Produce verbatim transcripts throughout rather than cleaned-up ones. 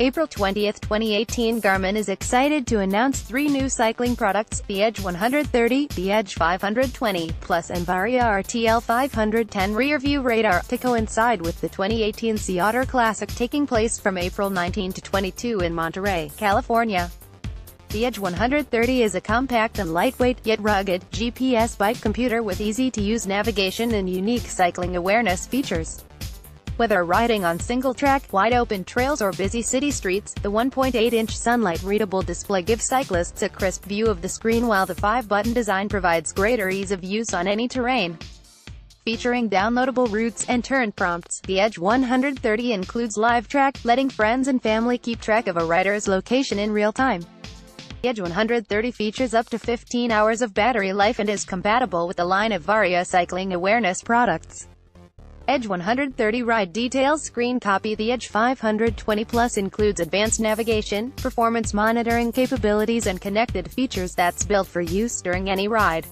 April twentieth twenty eighteen, Garmin is excited to announce three new cycling products, the Edge one thirty, the Edge five twenty Plus and Varia R T L five ten rear-view radar, to coincide with the twenty eighteen Sea Otter Classic taking place from April nineteenth to twenty-second in Monterey, California. The Edge one thirty is a compact and lightweight, yet rugged, G P S bike computer with easy-to-use navigation and unique cycling awareness features. Whether riding on single-track, wide-open trails or busy city streets, the one point eight inch sunlight-readable display gives cyclists a crisp view of the screen, while the five-button design provides greater ease of use on any terrain. Featuring downloadable routes and turn prompts, the Edge one thirty includes live track, letting friends and family keep track of a rider's location in real time. The Edge one thirty features up to fifteen hours of battery life and is compatible with a line of Varia cycling awareness products. Edge one thirty ride details screen copy. The Edge five twenty Plus includes advanced navigation, performance monitoring capabilities and connected features that's built for use during any ride.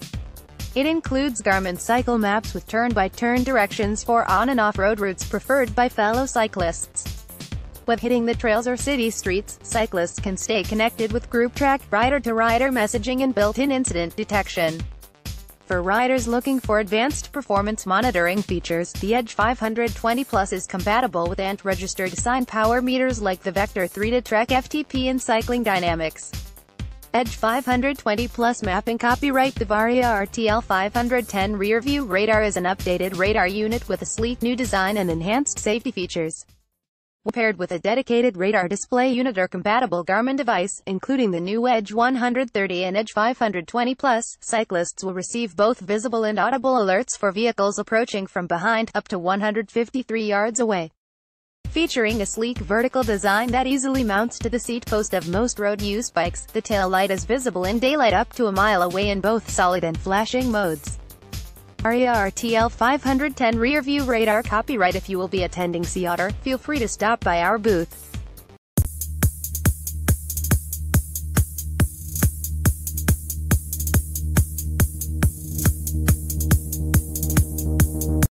It includes Garmin cycle maps with turn-by-turn directions for on- and off-road routes preferred by fellow cyclists. Whether hitting the trails or city streets, cyclists can stay connected with group track, rider-to-rider messaging and built-in incident detection. For riders looking for advanced performance monitoring features, the Edge five twenty Plus is compatible with A N T-registered sign power meters like the Vector three to track F T P and cycling dynamics. Edge five twenty Plus mapping copyright. The Varia R T L five ten rear-view radar is an updated radar unit with a sleek new design and enhanced safety features. When paired with a dedicated radar display unit or compatible Garmin device, including the new Edge one thirty and Edge five twenty Plus, cyclists will receive both visible and audible alerts for vehicles approaching from behind, up to one hundred fifty-three yards away. Featuring a sleek vertical design that easily mounts to the seat post of most road-use bikes, the tail light is visible in daylight up to a mile away in both solid and flashing modes. Varia R T L five ten rear-view radar copyright. If you will be attending Sea Otter, feel free to stop by our booth.